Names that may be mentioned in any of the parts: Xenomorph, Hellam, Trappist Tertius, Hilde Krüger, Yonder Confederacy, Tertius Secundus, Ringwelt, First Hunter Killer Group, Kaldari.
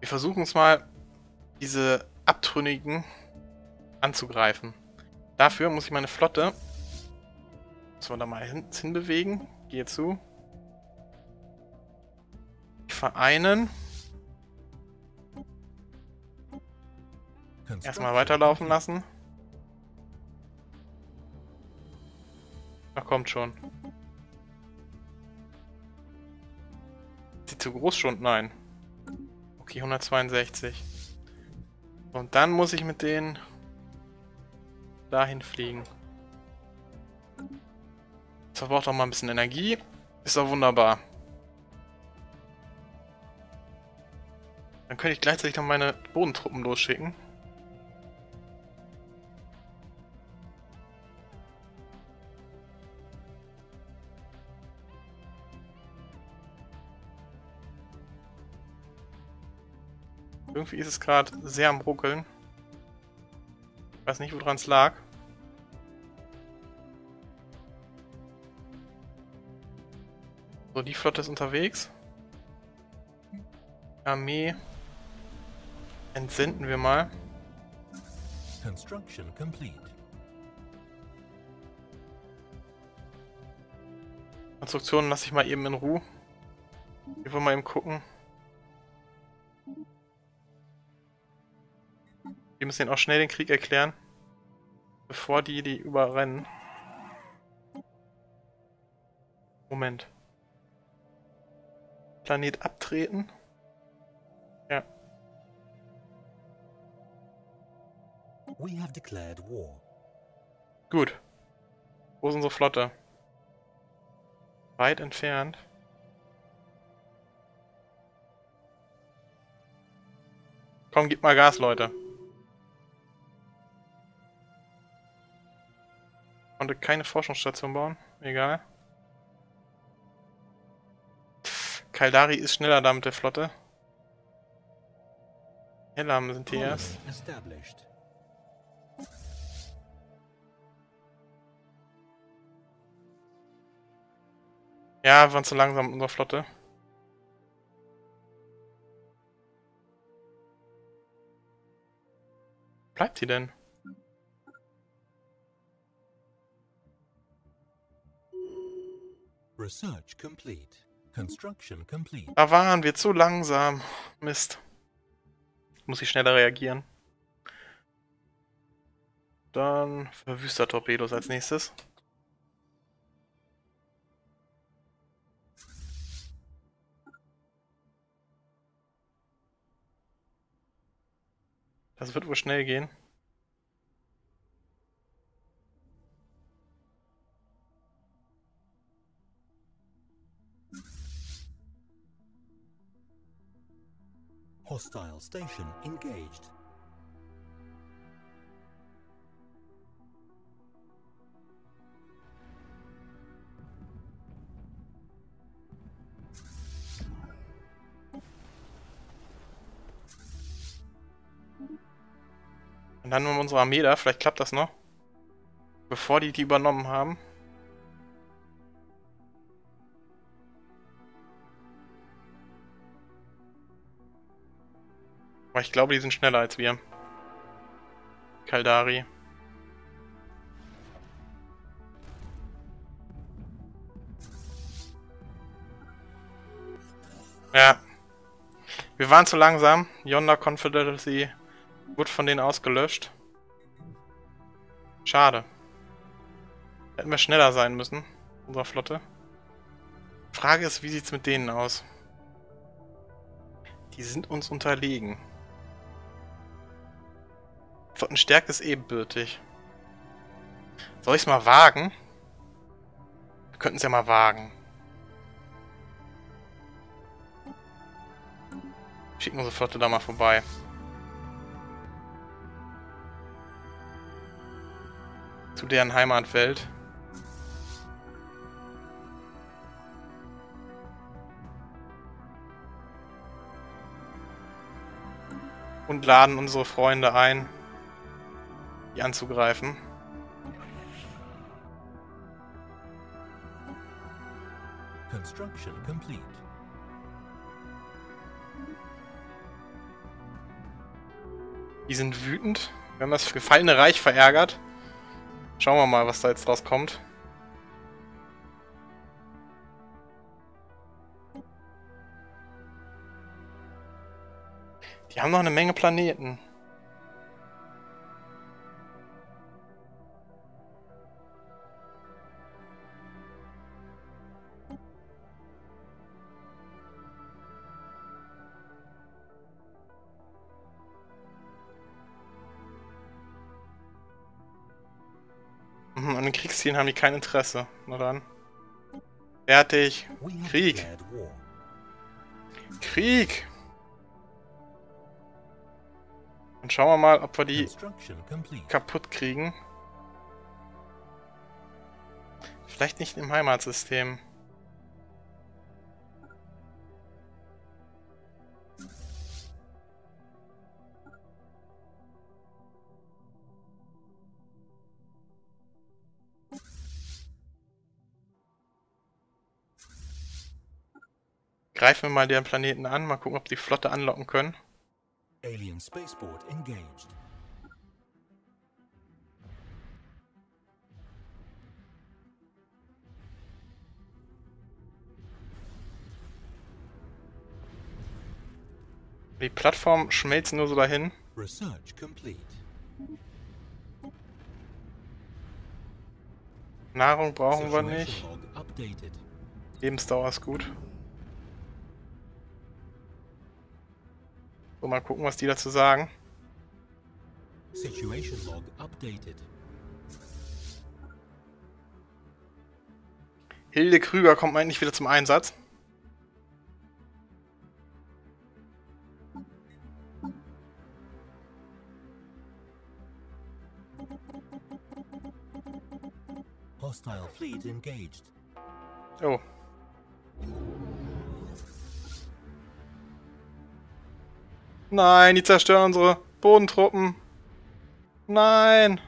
Wir versuchen es mal, diese Abtrünnigen anzugreifen. Dafür muss ich meine Flotte... Müssen wir da mal hinbewegen. Gehe zu. Vereinen. Erstmal weiterlaufen lassen. Ach, kommt schon. Ist die zu groß schon? Nein. Okay, 162. Und dann muss ich mit denen dahin fliegen. Das verbraucht auch mal ein bisschen Energie. Ist doch wunderbar. Dann könnte ich gleichzeitig noch meine Bodentruppen losschicken. Irgendwie ist es gerade sehr am Ruckeln. Ich weiß nicht, woran es lag. So, die Flotte ist unterwegs. Armee entsenden wir mal. Construction complete. Konstruktionen lasse ich mal eben in Ruhe. Wir wollen mal eben gucken. Wir müssen ihnen auch schnell den Krieg erklären, bevor die überrennen. Moment. Planet abtreten. Ja. We have declared war. Gut. Wo ist unsere Flotte? Weit entfernt. Komm, gib mal Gas, Leute. Konnte keine Forschungsstation bauen. Egal. Kaldari ist schneller da mit der Flotte. Hellam sind die erst. Ja, wir waren zu langsam mit unserer Flotte. Wo bleibt die denn? Research complete. Construction complete. Da waren wir zu langsam. Mist. Muss ich schneller reagieren. Dann Verwüster-Torpedos als nächstes. Das wird wohl schnell gehen. Hostile Station engaged. Und dann um unsere Armee da, vielleicht klappt das noch. Bevor die übernommen haben. Ich glaube, die sind schneller als wir. Kaldari. Ja. Wir waren zu langsam. Yonder Confederacy wurde von denen ausgelöscht. Schade. Hätten wir schneller sein müssen. Unsere Flotte. Frage ist, wie sieht es mit denen aus? Die sind uns unterlegen. Stärke ist ebenbürtig. Soll ich es mal wagen? Wir könnten es ja mal wagen. Schicken unsere Flotte da mal vorbei. Zu deren Heimatwelt. Und laden unsere Freunde ein, anzugreifen. Construction complete. Die sind wütend. Wir haben das gefallene Reich verärgert. Schauen wir mal, was da jetzt rauskommt. Die haben noch eine Menge Planeten. An den Kriegszielen haben die kein Interesse. Na dann. Fertig. Krieg. Krieg. Dann schauen wir mal, ob wir die kaputt kriegen. Vielleicht nicht im Heimatsystem. Greifen wir mal deren Planeten an, mal gucken, ob die Flotte anlocken können. Alien Spaceport engaged. Die Plattformen schmelzen nur so dahin. Research complete. Nahrung brauchen wir nicht. Lebensdauer ist gut. So, mal gucken, was die dazu sagen. Situation log updated. Hilde Krüger kommt endlich wieder zum Einsatz. Hostile fleet engaged. Oh. Nein, die zerstören unsere Bodentruppen. Nein.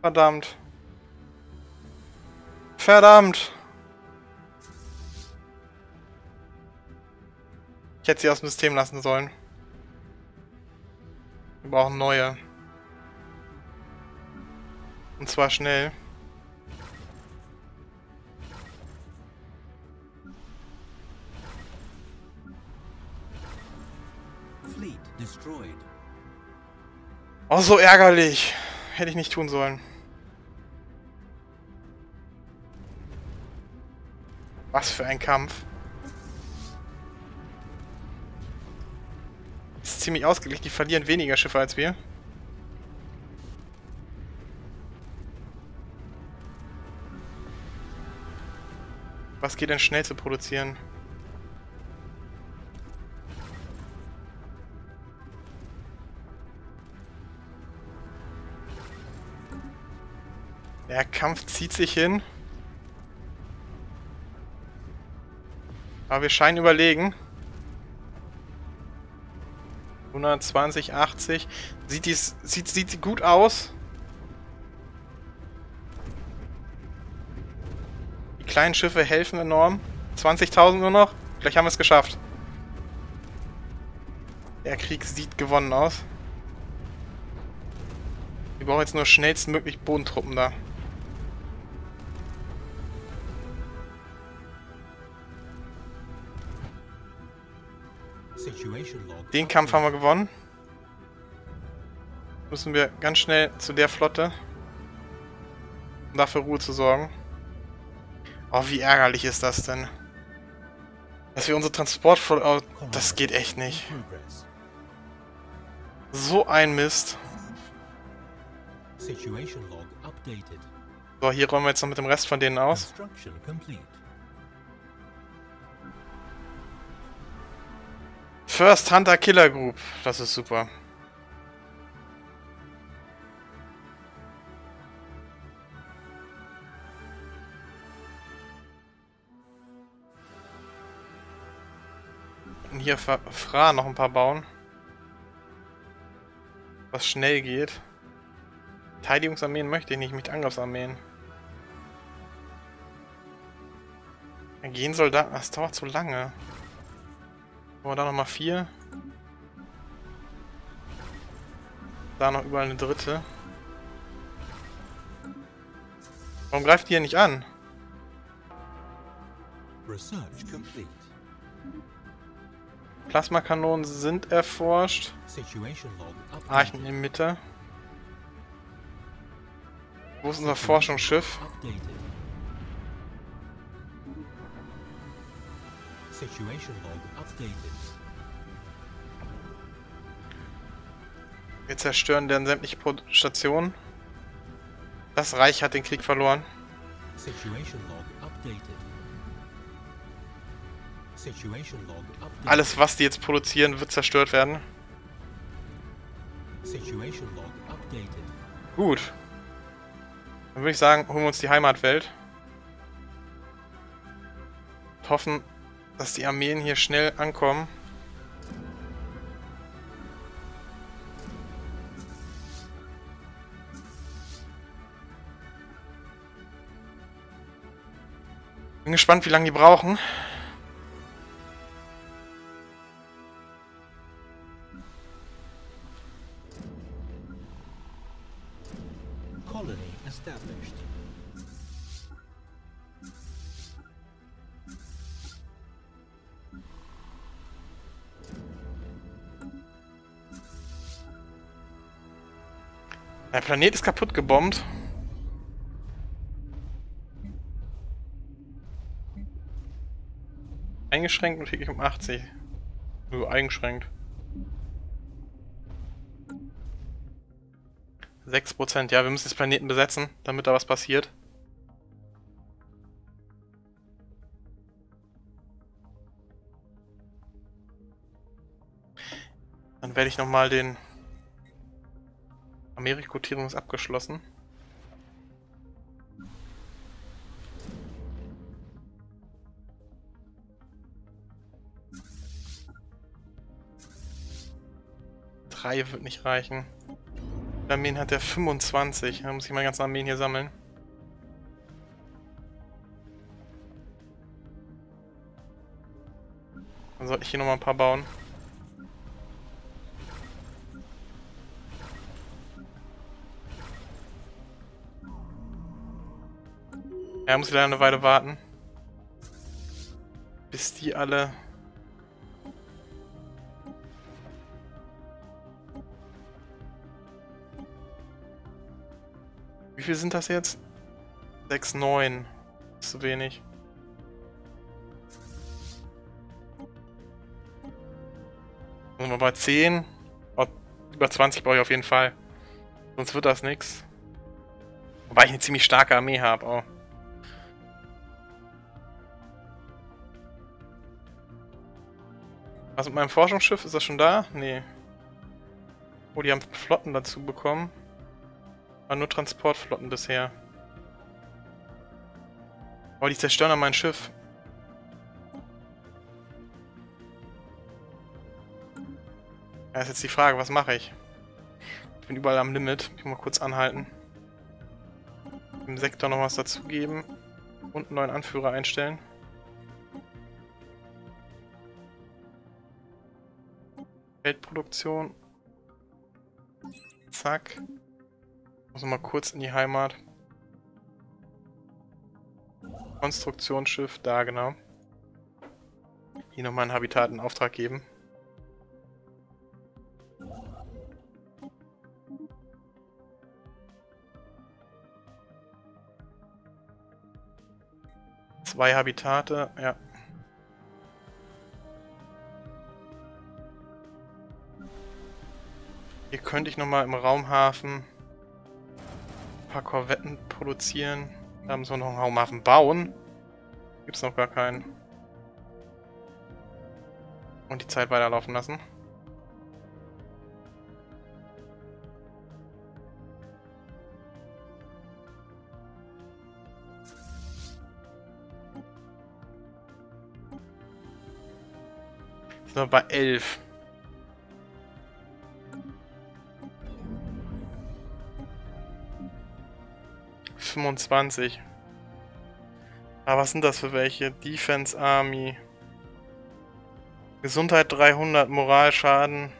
Verdammt. Verdammt. Ich hätte sie aus dem System lassen sollen. Wir brauchen neue. Und zwar schnell. Oh, so ärgerlich. Hätte ich nicht tun sollen. Was für ein Kampf. Ist ziemlich ausgeglichen. Die verlieren weniger Schiffe als wir. Was geht denn schnell zu produzieren? Der Kampf zieht sich hin. Aber wir scheinen überlegen. 120, 80. Sieht gut aus. Die kleinen Schiffe helfen enorm. 20.000 nur noch. Gleich haben wir es geschafft. Der Krieg sieht gewonnen aus. Wir brauchen jetzt nur schnellstmöglich Bodentruppen da. Den Kampf haben wir gewonnen. Müssen wir ganz schnell zu der Flotte, um dafür Ruhe zu sorgen. Oh, wie ärgerlich ist das denn? Dass wir unsere Transportflotte... Oh, das geht echt nicht. So ein Mist. So, hier räumen wir jetzt noch mit dem Rest von denen aus. First Hunter Killer Group. Das ist super. Und hier Fra noch ein paar bauen. Was schnell geht. Verteidigungsarmeen möchte ich nicht, mit Angriffsarmeen. Gehen Soldaten. Das dauert zu lange. Wollen wir da nochmal 4? da noch überall eine dritte. Warum greift die ja nicht an? Plasmakanonen sind erforscht. Archen in Mitte. Wo ist unser Forschungsschiff? Wir zerstören deren sämtliche Stationen. Das Reich hat den Krieg verloren. Alles, was die jetzt produzieren, wird zerstört werden. Gut. Dann würde ich sagen, holen wir uns die Heimatwelt. Und hoffen, dass die Armeen hier schnell ankommen. Bin gespannt, wie lange die brauchen. Der Planet ist kaputt gebombt. Eingeschränkt und täglich um 80. Nur eingeschränkt. 6%. Ja, wir müssen das Planeten besetzen, damit da was passiert. Dann werde ich nochmal den... Armee-Rekrutierung ist abgeschlossen. Drei wird nicht reichen. Armeen hat er 25. Da muss ich meine ganzen Armeen hier sammeln. Dann sollte ich hier nochmal ein paar bauen. Ja, muss ich leider eine Weile warten, bis die alle... Wie viel sind das jetzt? 6, 9. Ist zu wenig. Sind wir bei 10? Oh, über 20 brauche ich auf jeden Fall. Sonst wird das nichts. Wobei ich eine ziemlich starke Armee habe, oh. Was mit meinem Forschungsschiff? Ist das schon da? Nee. Oh, die haben Flotten dazu bekommen. War nur Transportflotten bisher. Oh, die zerstören an mein Schiff. Ja, ist jetzt die Frage, was mache ich? Ich bin überall am Limit. Ich muss mal kurz anhalten. Im Sektor noch was dazugeben. Und einen neuen Anführer einstellen. Weltproduktion. Zack. Muss mal kurz in die Heimat. Konstruktionsschiff, da genau. Hier nochmal ein Habitat in Auftrag geben. Zwei Habitate, ja. Hier könnte ich nochmal im Raumhafen ein paar Korvetten produzieren. Da müssen wir noch einen Raumhafen bauen. Gibt's noch gar keinen. Und die Zeit weiterlaufen lassen. Jetzt sind wir bei 11. Aber was sind das für welche? Defense Army. Gesundheit 300, Moralschaden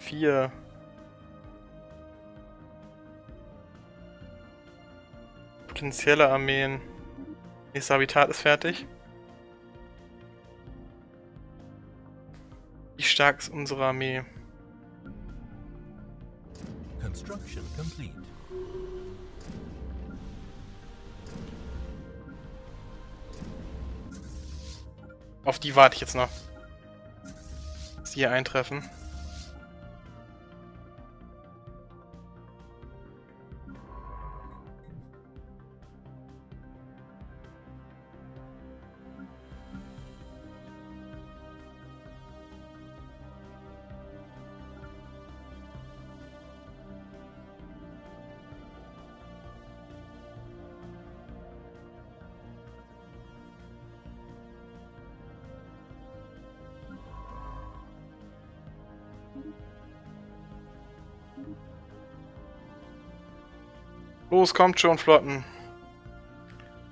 4. Potenzielle Armeen. Nächster Habitat ist fertig. Wie stark ist unsere Armee? Construction complete. Auf die warte ich jetzt noch. Dass die hier eintreffen. Los, kommt schon, Flotten.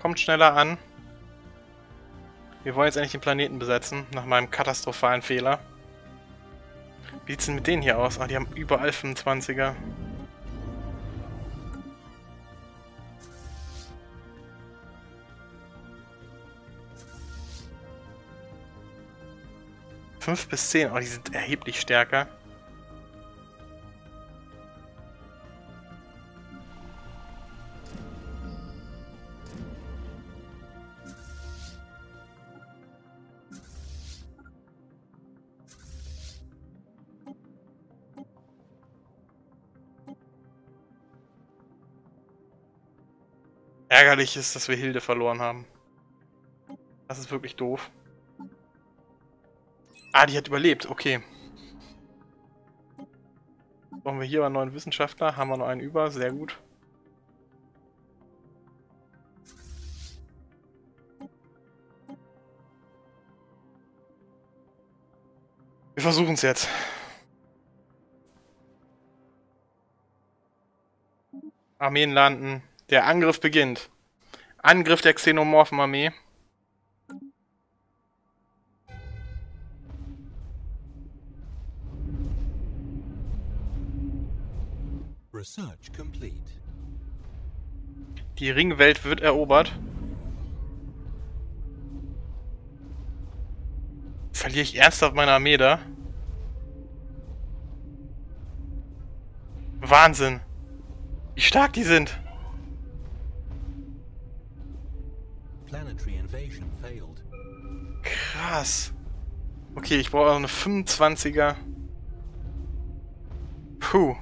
Kommt schneller an. Wir wollen jetzt endlich den Planeten besetzen, nach meinem katastrophalen Fehler. Wie sieht's denn mit denen hier aus? Ah, die haben überall 25er. Fünf bis 10, oh, die sind erheblich stärker. Ärgerlich ist, dass wir Hilde verloren haben. Das ist wirklich doof. Ah, die hat überlebt. Okay. Brauchen wir hier einen neuen Wissenschaftler? Haben wir noch einen über? Sehr gut. Wir versuchen es jetzt. Armeen landen. Der Angriff beginnt. Angriff der Xenomorphen-Armee. Research complete. Die Ringwelt wird erobert. Verliere ich ernsthaft meine Armee da? Wahnsinn. Wie stark die sind. Planetary invasion failed. Krass. Okay, ich brauche auch eine 25er. Puh.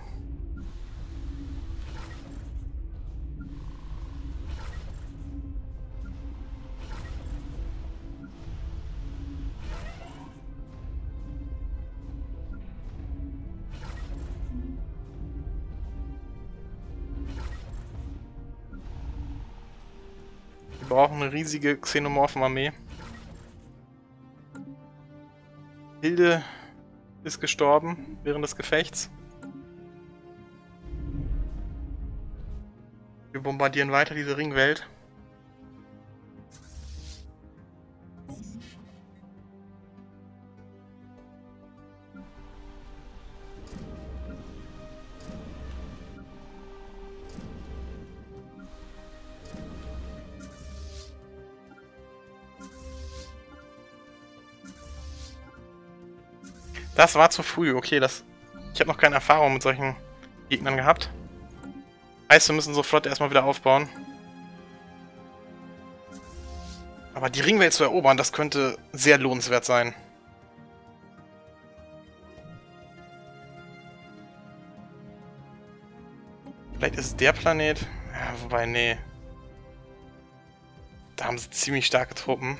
Wir brauchen eine riesige Xenomorphen-Armee. Hilde ist gestorben während des Gefechts. Wir bombardieren weiter diese Ringwelt. Das war zu früh, okay, ich habe noch keine Erfahrung mit solchen Gegnern gehabt. Heißt, wir müssen unsere Flotte erstmal wieder aufbauen. Aber die Ringwelt zu erobern, das könnte sehr lohnenswert sein. Vielleicht ist es der Planet? Ja, wobei, nee. Da haben sie ziemlich starke Truppen.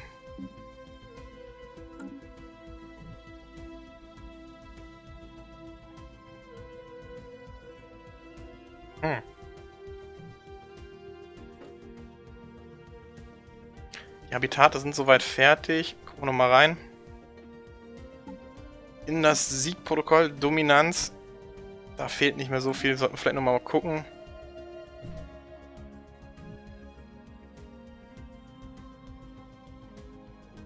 Die Habitate sind soweit fertig. Gucken wir nochmal rein. In das Siegprotokoll Dominanz. Da fehlt nicht mehr so viel. Sollten wir vielleicht nochmal gucken.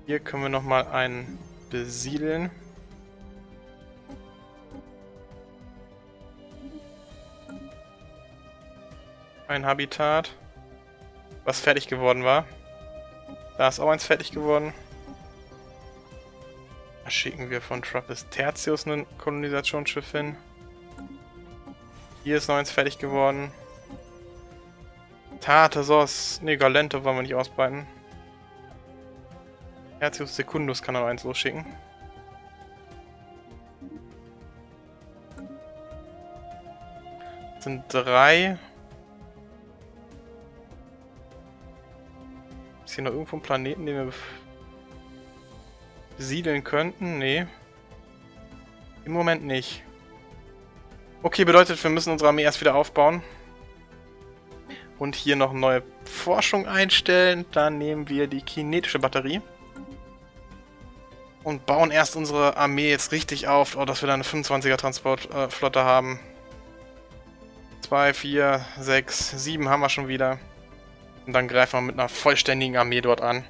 Hier können wir nochmal einen besiedeln. Ein Habitat. was fertig geworden war. Da ist auch eins fertig geworden. Da schicken wir von Trappist Tertius ein Kolonisationsschiff hin. Hier ist noch eins fertig geworden. Tartasos, ne, Galente wollen wir nicht ausbreiten. Tertius Secundus kann noch eins losschicken. Das sind 3. Ist hier noch irgendwo ein Planeten, den wir besiedeln könnten? Nee. Im Moment nicht. Okay, bedeutet, wir müssen unsere Armee erst wieder aufbauen. Und hier noch neue Forschung einstellen. Dann nehmen wir die kinetische Batterie. Und bauen erst unsere Armee jetzt richtig auf, dass wir da eine 25er Transportflotte haben. 2, 4, 6, 7 haben wir schon wieder. Und dann greifen wir mit einer vollständigen Armee dort an.